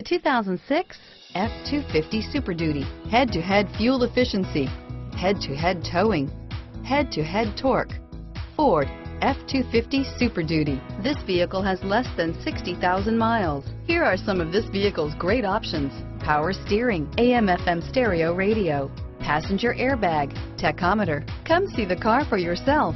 The 2006 F-250 Super Duty. Head-to-head fuel efficiency, head-to-head towing, head-to-head torque. Ford F-250 Super Duty. This vehicle has less than 60,000 miles. Here are some of this vehicle's great options: power steering, AM/FM stereo radio, passenger airbag, tachometer. Come see the car for yourself.